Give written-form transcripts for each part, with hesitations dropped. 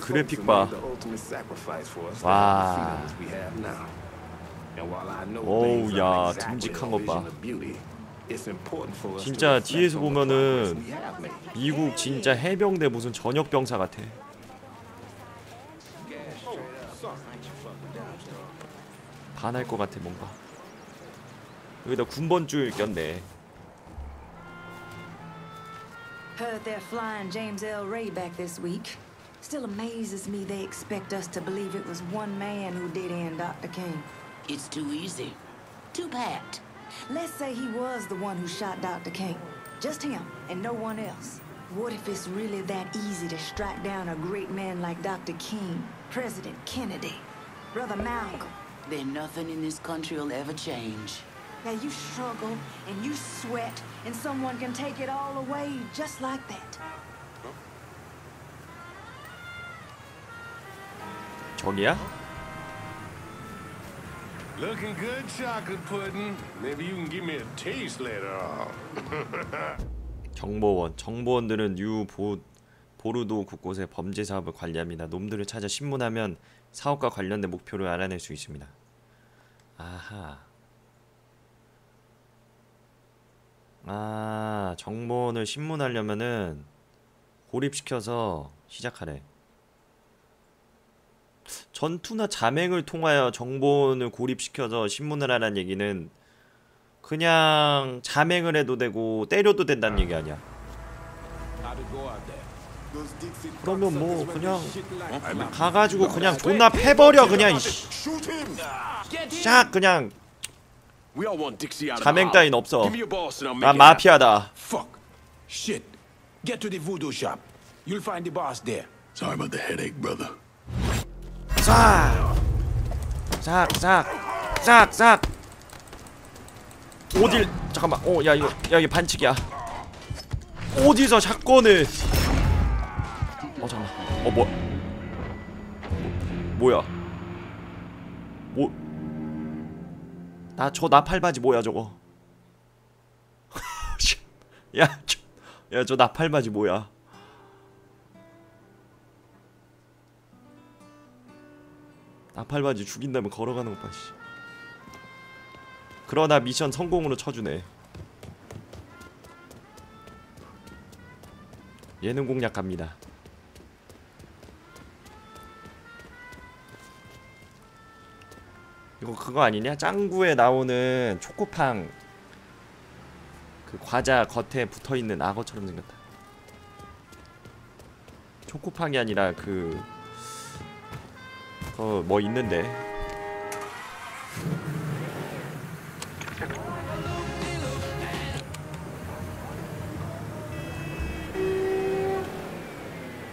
그래픽 봐. 와. 오우 야, 듬직한 것 봐. 진짜 뒤에서 보면은 미국 진짜 해병대 무슨 전역병사 같아. 반할 것 같아 뭔가. 여기다 군번줄 꼈네. Heard they're flying James L. Ray back this week. Still amazes me they expect us to believe it was one man who did in Dr. King. It's too easy. Too pat. Let's say he was the one who shot Dr. King. Just him and no one else. What if it's really that easy to strike down a great man like Dr. King, President Kennedy, Brother Malcolm? Then nothing in this country will ever change. Now you struggle and you sweat and someone can take it all away just like that. 저기야? Looking good, chocolate pudding. Maybe you can give me a taste later on. 정보원들은 뉴 보르도 곳곳에 범죄 사업을 관리합니다. 놈들을 찾아 신문하면 사업과 관련된 목표를 알아낼 수 있습니다. 아하. 아, 정보원을 신문하려면은 고립시켜서 시작하래. 전투나 자맹을 통하여 정보원을 고립시켜서 신문을 하라는 얘기는 그냥 자맹을 해도 되고 때려도 된다는 얘기 아니야. 그러면 뭐 그냥 가가지고 그냥 존나 패버려 그냥 이씨. 샥 그냥 자맹 따윈 없어. 난 마피아다. 싹싹싹싹싹 어딜 잠깐만. 어 야 이거 야 이게 반칙이야. 어디서 샷건을. 어 잠깐만. 어 뭐야 뭐 나 저 나팔바지 뭐야 저거. 야 저 나팔바지 뭐야. 나팔바지 죽인 다음에 걸어가는 것 봐. 씨. 그러나 미션 성공으로 쳐주네. 예능 공략 갑니다. 이거 그거 아니냐? 짱구에 나오는 초코팡 그 과자 겉에 붙어있는 악어처럼 생겼다. 초코팡이 아니라 그 뭐 있는데.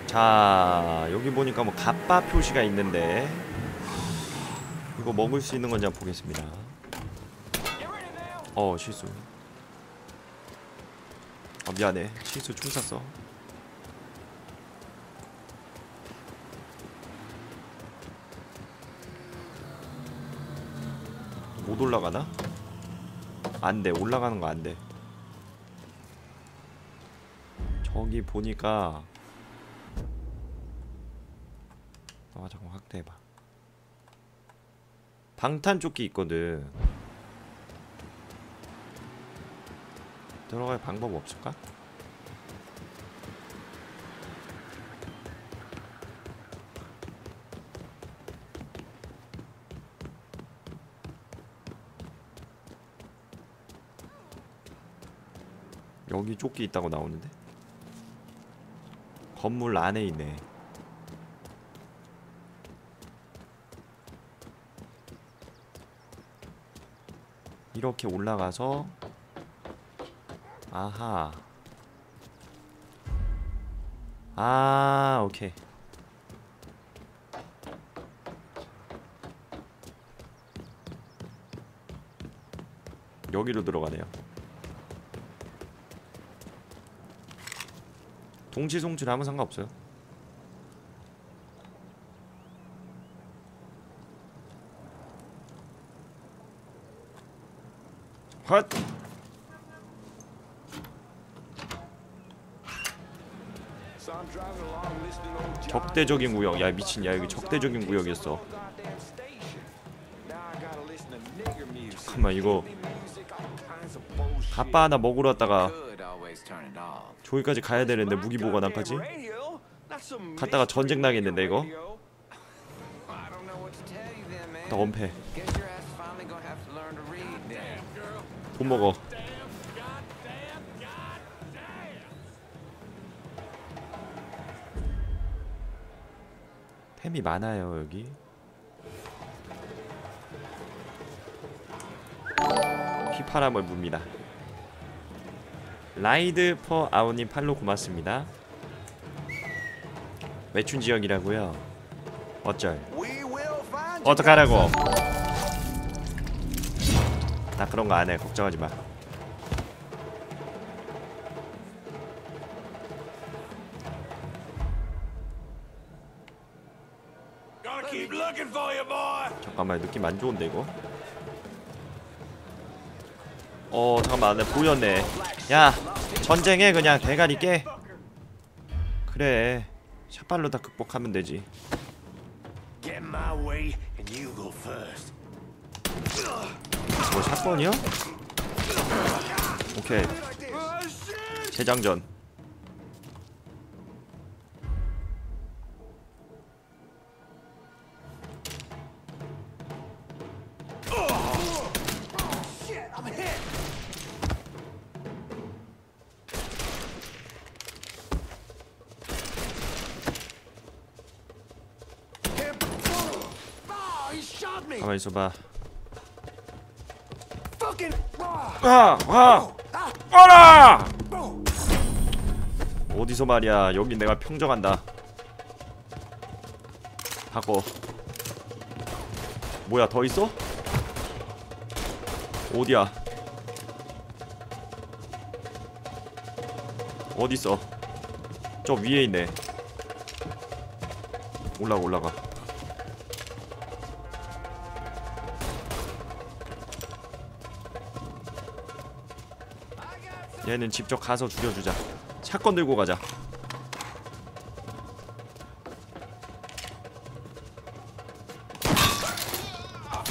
자, 여기 보니까 뭐 갑바 표시가 있는데 이거 먹을 수 있는 건지 한번 보겠습니다. 어, 실수. 아, 미안해. 실수 총 쐈어. 못 올라가나? 안 돼. 올라가는 거 안 돼. 저기 보니까 아 잠깐 확대해봐. 방탄조끼 있거든. 들어갈 방법 없을까? 여기 조끼 있다고 나오는데? 건물 안에 있네. 이렇게 올라가서 아하 아 오케이. 여기로 들어가네요. 동시 송출하면 상관없어요. 헛! 적대적인 구역. 야 미친, 야 여기 적대적인 구역이었어. 잠깐만 이거 아빠 하나 먹으러 왔다가 저기까지 가야 되는데 무기 보관함까지 갔다가 전쟁 나겠는데 이거. 나 원패. 돈 먹어. 템이 많아요 여기. 피파람을 뭅니다. 라이드 퍼 아우님 팔로 고맙습니다. 매춘 지역이라고요? 어쩔? 어떡하라고? 나 그런 거 안 해. 걱정하지 마. 잠깐만 느낌 안 좋은데 이거? 어 잠깐만 나 보였네. 야 전쟁해 그냥 대가리 깨. 그래 샷발로 다 극복하면 되지. 뭐 샷건이요? 오케이 재장전. 가만히 있어봐. 와라! 어디서 말이야? 여기 내가 평정한다. 바꿔. 뭐야 더 있어? 어디야? 어디 있어? 저 위에 있네. 올라가 올라가. 얘는 직접 가서 죽여주자. 샷건 들고 가자.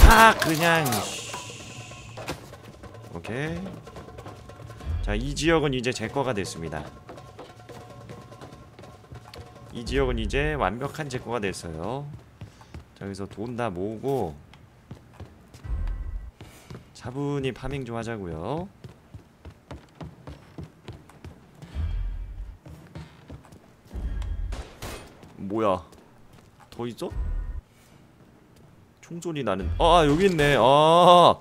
아 그냥 오케이. 자 이 지역은 이제 제 거가 됐습니다. 이 지역은 이제 완벽한 제 거가 됐어요. 자 여기서 돈 다 모으고 차분히 파밍 좀 하자고요. 뭐야 더 있어? 총소리 나는. 아 여기 있네. 아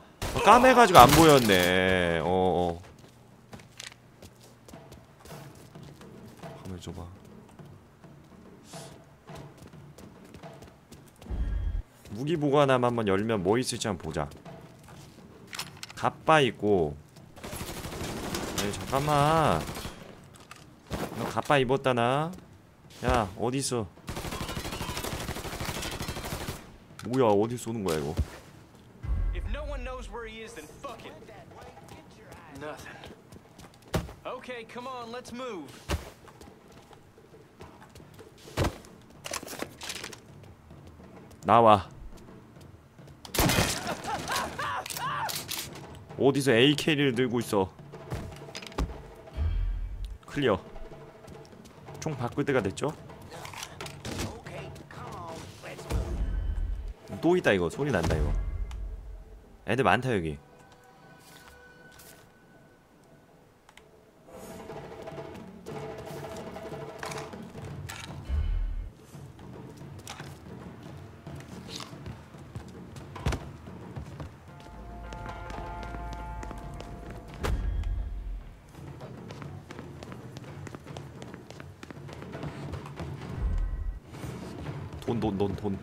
까매가지고 안 보였네. 어어 한번 줘봐. 무기 보관함 한번 열면 뭐 있을지 한번 보자. 갑바 있고. 에이 잠깐만 너 갑바 입었다나? 야 어디있어? 뭐야 어디 쏘는 거야 이거? 나와. 어디서 AK를 들고 있어? 클리어. 총 바꿀 때가 됐죠? 또 있다 이거. 소리 난다 이거. 애들 많다 여기. 돈.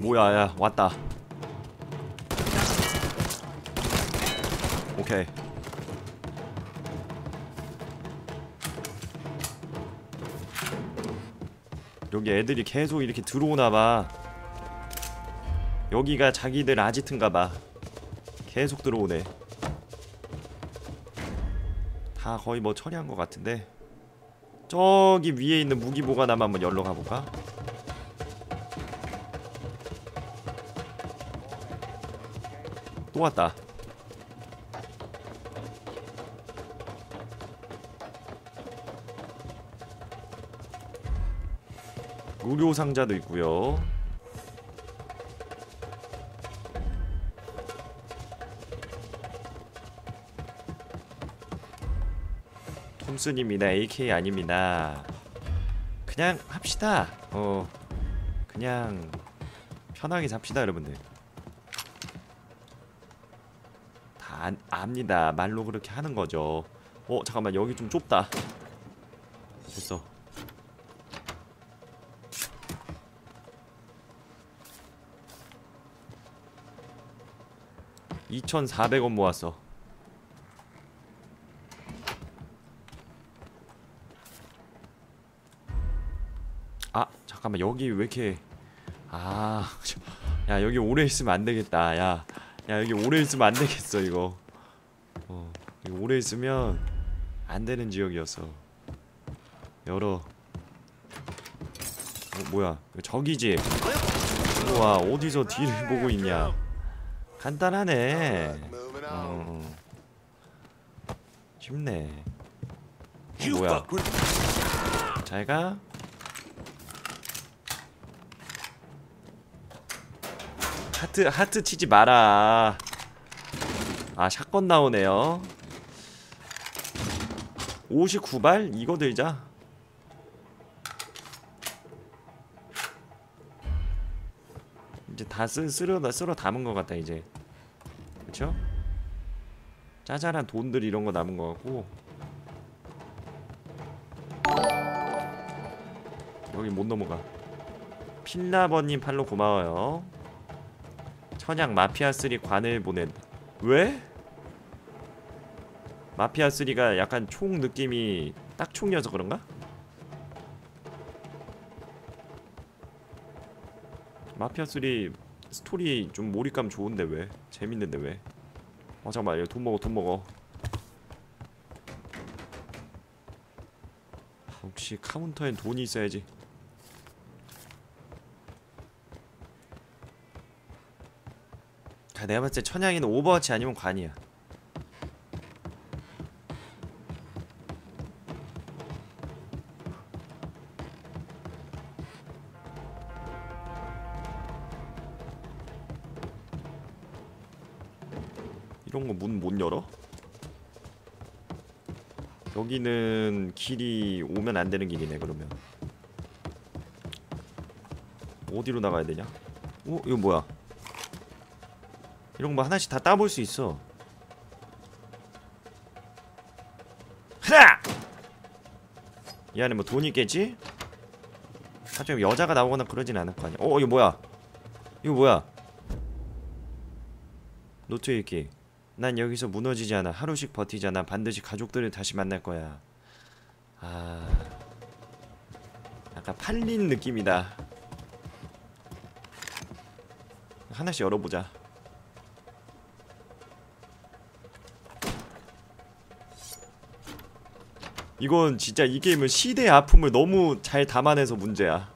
뭐야 야 왔다. 오케이 여기 애들이 계속 이렇게 들어오나봐. 여기가 자기들 아지트인가봐. 계속 들어오네. 다 거의 뭐 처리한 것 같은데, 저기 위에 있는 무기보관함 한번 열러 가볼까? 또 왔다. 의료 상자도 있고요. 톰슨입니다. AK 아닙니다. 그냥 합시다. 그냥 편하게 잡시다, 여러분들. 다 압니다. 말로 그렇게 하는 거죠. 잠깐만, 여기 좀 좁다. 됐어. $2,400 모았어. 아, 잠깐만, 여기 왜 이렇게... 아... 야, 여기 오래 있으면 안 되겠다. 야, 여기 오래 있으면 안 되겠어, 이거. 이거 오래 있으면 안 되는 지역이었어. 열어. 뭐야, 저기지. 우와, 어디서 뒤를 보고 있냐. 간단하네. 쉽네. 뭐야, 잘가? 하트 치지 마라. 아, 샷건 나오네요. 59발? 이거 들자. 이제 다 쓸어 담은 것 같다, 이제. 그쵸? 짜잘한 돈들 이런 거 남은 것 같고. 여기 못 넘어가. 필라버님 팔로 고마워요. 천양 마피아3 관을 보낸. 왜? 마피아3가 약간 총 느낌이 딱 총이어서 그런가? 마피아3 스토리 좀 몰입감 좋은데 왜? 재밌는데 왜? 잠깐만, 이거 돈 먹어. 혹시 카운터엔 돈이 있어야지. 내가 봤을 때 천양이는 오버워치 아니면 관이야. 이런 거 문 못 열어? 여기는 길이 오면 안 되는 길이네. 그러면 어디로 나가야 되냐? 이거 뭐야? 이런 거 하나씩 다 따볼 수 있어. 하나! 이 안에 뭐 돈 있겠지? 하여튼 여자가 나오거나 그러진 않을 거 아니야. 이거 뭐야? 노트 읽기. 난 여기서 무너지지 않아. 하루씩 버티잖아. 반드시 가족들을 다시 만날 거야. 아... 약간 팔린 느낌이다. 하나씩 열어보자. 이건 진짜 이 게임은 시대의 아픔을 너무 잘 담아내서 문제야.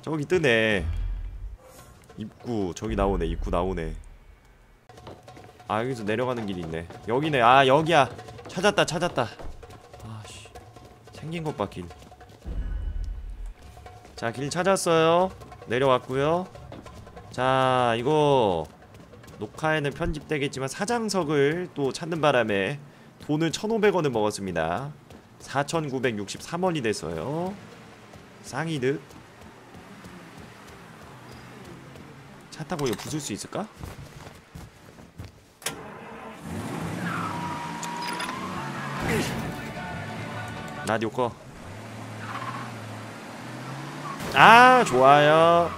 저기 뜨네. 입구 저기 나오네. 아, 여기서 내려가는 길이 있네. 여기네. 아, 여기야. 찾았다. 아씨, 생긴 것 봐, 길. 자, 길 찾았어요. 내려왔고요. 자, 이거 녹화에는 편집되겠지만 사장석을 또 찾는 바람에 돈을 1,500원을 먹었습니다. 4,963원이 됐어요. 쌍이득. 차 타고 이거 부술 수 있을까? 라디오 꺼. 아, 좋아요.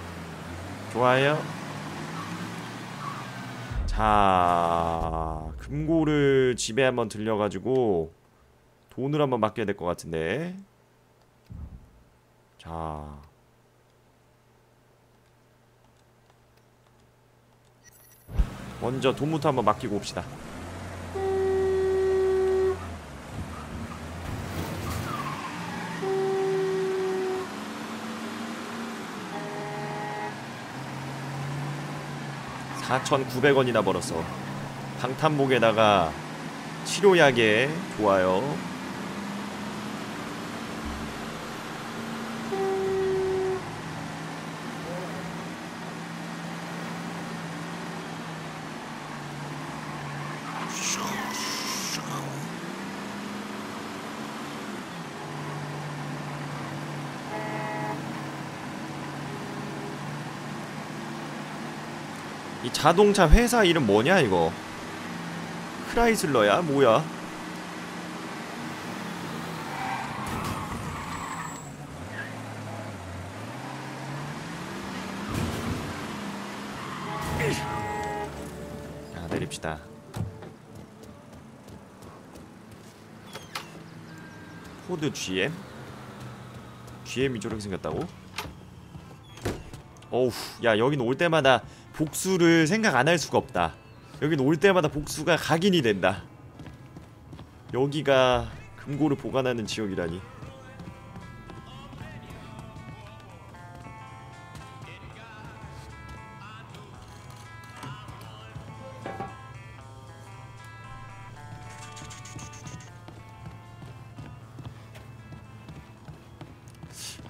자, 금고를 집에 한번 들려가지고 돈을 한번 맡겨야 될 것 같은데. 자, 먼저 돈부터 한번 맡기고 옵시다. 4,900원이나 벌어서 방탄복에다가 치료약에 좋아요. 이 자동차 회사 이름 뭐냐 이거? 크라이슬러야? 뭐야? 자, 내립시다. 포드 GM? GM이 저렇게 생겼다고? 어우, 야, 여긴 올 때마다 복수를 생각 안 할 수가 없다. 여긴 올 때마다 복수가 각인이 된다. 여기가 금고를 보관하는 지역이라니.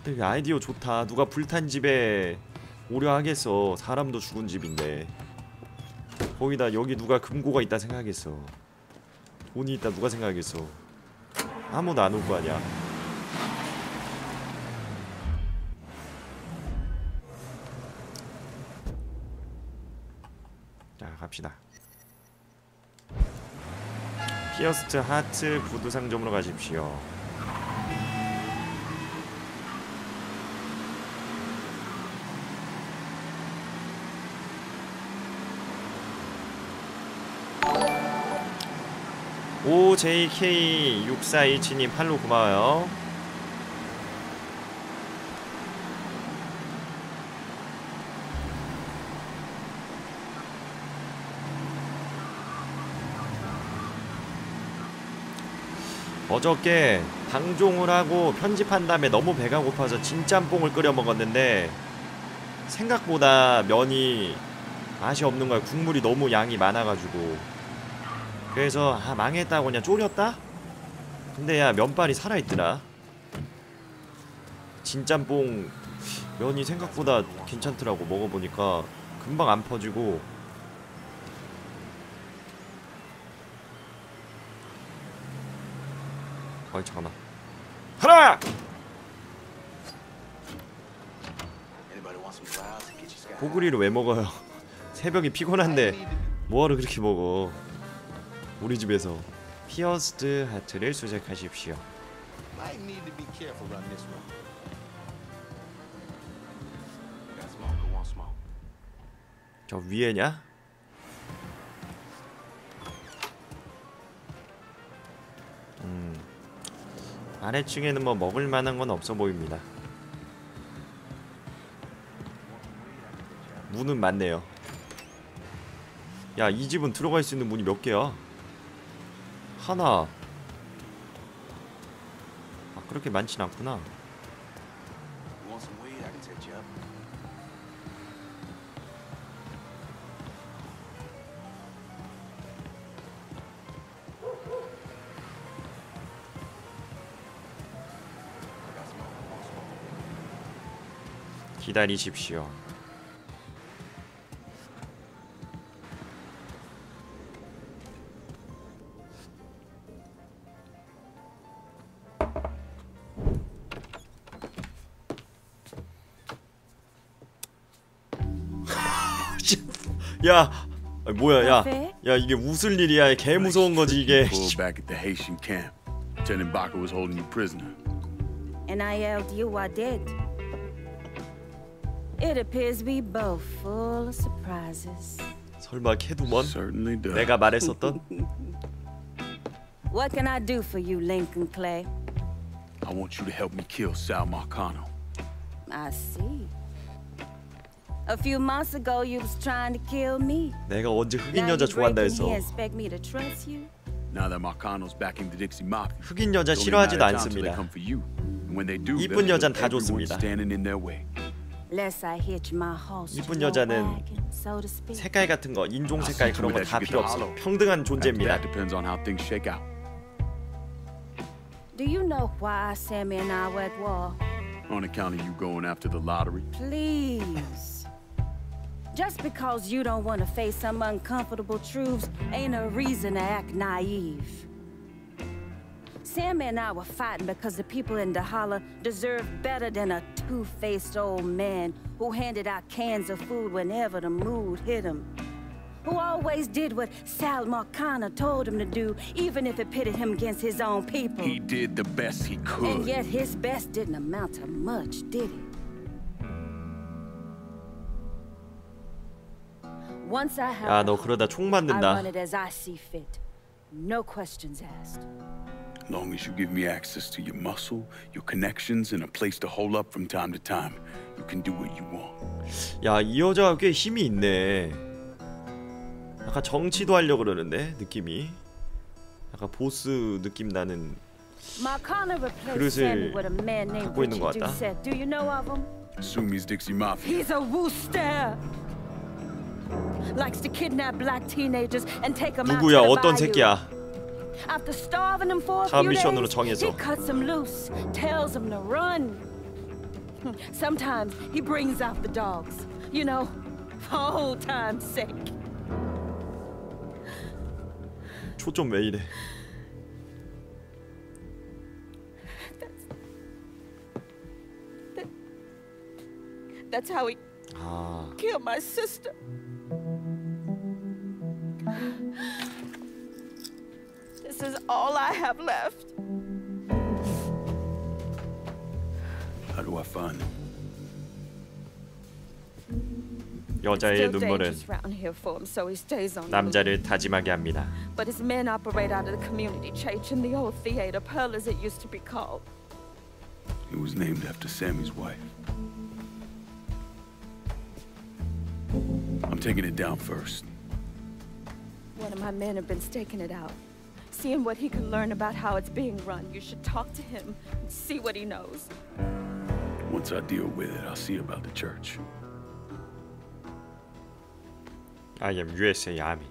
근데 아이디어 좋다. 누가 불탄 집에 오려 하겠어. 사람도 죽은 집인데 거기다 여기 누가 금고가 있다 생각하겠어. 돈이 있다 누가 생각하겠어. 아무도 안 올 거 아니야. 자, 갑시다. 피어스트 하트 구두 상점으로 가십시오. OJK6427님 팔로우 고마워요. 어저께 방종을 하고 편집한 다음에 너무 배가 고파서 진짬뽕을 끓여 먹었는데 생각보다 면이 맛이 없는 거야. 국물이 너무 양이 많아가지고. 그래서 아 망했다고 그냥 졸였다? 근데 야 면발이 살아있더라. 진짬뽕 면이 생각보다 괜찮더라고. 먹어보니까 금방 안 퍼지고. 아이 잠깐만. 하나! 고구리를 왜 먹어요? 새벽이 피곤한데 뭐하러 그렇게 먹어. 우리 집에서 피어스드 하트를 수색하십시오. 저 위에냐? 아래층에는 뭐 먹을 만한 건 없어 보입니다. 문은 많네요. 야, 이 집은 들어갈 수 있는 문이 몇 개야? 하나. 아, 그렇게 많진 않구나. 기다리십시오. 야, 뭐야, 야, 야, 이게 웃을 일이야. 개 무서운 거지 이게. Back at the Haitian camp, Lieutenant Baca was holding you prisoner. And I held you, I did. It appears we both full of surprises. 설마 캐두먼? 내가 말했었던. What can I do for you, Lincoln Clay? I want you to help me kill Sal Marcano. I see. A few months ago, you was trying to kill me. 내가 언제 흑인 여자 좋아한다 했어. Now that Marcano's back in the Dixie Mafia, 흑인 여자 싫어하지도 않습니다. 이쁜 여잔 다 좋습니다. 이쁜 여자는 색깔 같은 거, 인종 색깔 그런 거 다 필요 없어. 평등한 존재입니다. Do you know why Sammy and I were at war? On account of you going after the lottery. Please. Just because you don't want to face some uncomfortable truths ain't a reason to act naive. Sammy and I were fighting because the people in Dahala deserve better than a two-faced old man who handed out cans of food whenever the mood hit him. Who always did what Sal Marcano told him to do, even if it pitted him against his own people. He did the best he could. And yet his best didn't amount to much, did it? Once I had, 너 그러다 총 맞는다. I run it as I see fit. No questions asked. As long as you give me access to your muscle, your connections, and a place to hold up from time to time, you can do what you want. 야, 이 여자가 꽤 힘이 있네. 약간 정치도 하려고 그러는데 느낌이 약간 보스 느낌 나는 그릇을 갖고 있는 것 같다. Sumi's Dixie Mafia. He's a wooster. Likes to kidnap black teenagers and take them out. 누구야? 어떤 새끼야? After starving them for a few days, he cuts them loose, tells them to run. Sometimes he brings out the dogs, you know, for old time's sake. 초점 왜 이래? That's how he killed my sister. This is all I have left. How do I find him? 여자의 눈물은 남자를 다짐하게 합니다. But his men operate out of the community church and the old theater, Pearl as it used to be called. It was named after Sammy's wife. I'm taking it down first. One of my men have been staking it out, seeing what he can learn about how it's being run. You should talk to him and see what he knows. Once I deal with it, I'll see about the church. I am USA Army.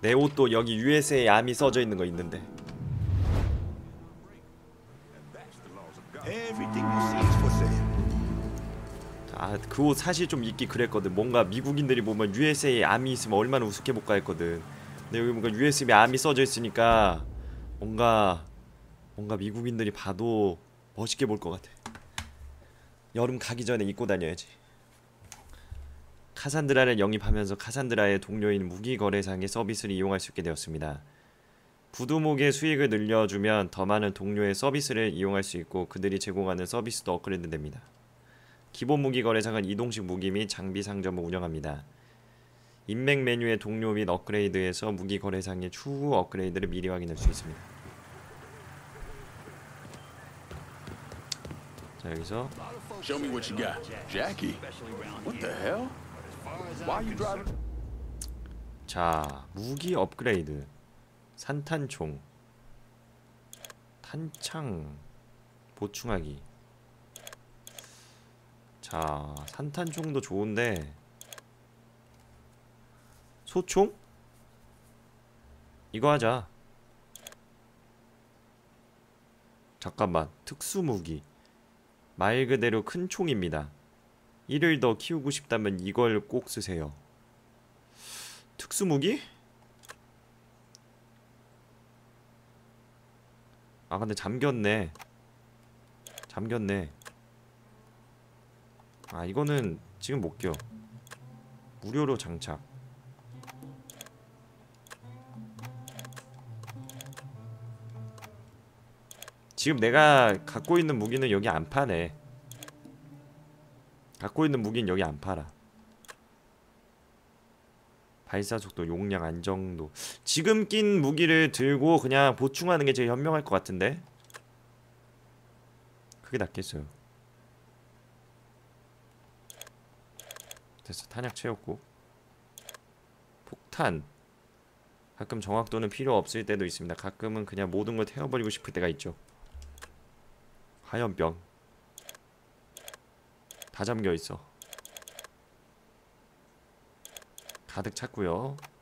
내 옷도 여기 USA Army 써져 있는 거 있는데. 아, 그 옷 사실 좀 입기 그랬거든. 뭔가 미국인들이 보면 USA Army 있으면 얼마나 우습게 볼까 했거든. 근데 여기 뭔가 USA Army 써져 있으니까 뭔가 미국인들이 봐도 멋있게 볼 것 같아. 여름 가기 전에 입고 다녀야지. 카산드라를 영입하면서 카산드라의 동료인 무기거래상의 서비스를 이용할 수 있게 되었습니다. 부두목의 수익을 늘려주면 더 많은 동료의 서비스를 이용할 수 있고 그들이 제공하는 서비스도 업그레이드됩니다. 기본 무기거래상은 이동식 무기 및 장비 상점을 운영합니다. 인맥 메뉴의 동료 및 업그레이드에서 무기거래상의 추후 업그레이드를 미리 확인할 수 있습니다. 자, 여기서 Show me what you got, Jackie. What the hell? Why you driving? 자, 무기 업그레이드, 산탄총, 탄창 보충하기. 자, 산탄총도 좋은데 소총? 이거 하자. 잠깐만, 특수 무기. 말 그대로 큰 총입니다. 이를 더 키우고 싶다면 이걸 꼭 쓰세요. 특수무기? 아, 근데 잠겼네. 잠겼네. 아, 이거는 지금 못 껴. 무료로 장착. 지금 내가 갖고 있는 무기는 여기 안 파네. 갖고 있는 무기는 여기 안 팔아. 발사속도, 용량, 안정도. 지금 낀 무기를 들고 그냥 보충하는 게 제일 현명할 것 같은데? 그게 낫겠어요. 됐어, 탄약 채웠고. 폭탄. 가끔 정확도는 필요 없을 때도 있습니다. 가끔은 그냥 모든 걸 태워버리고 싶을 때가 있죠. 하염병 다 잠겨있어. 가득 찼고요.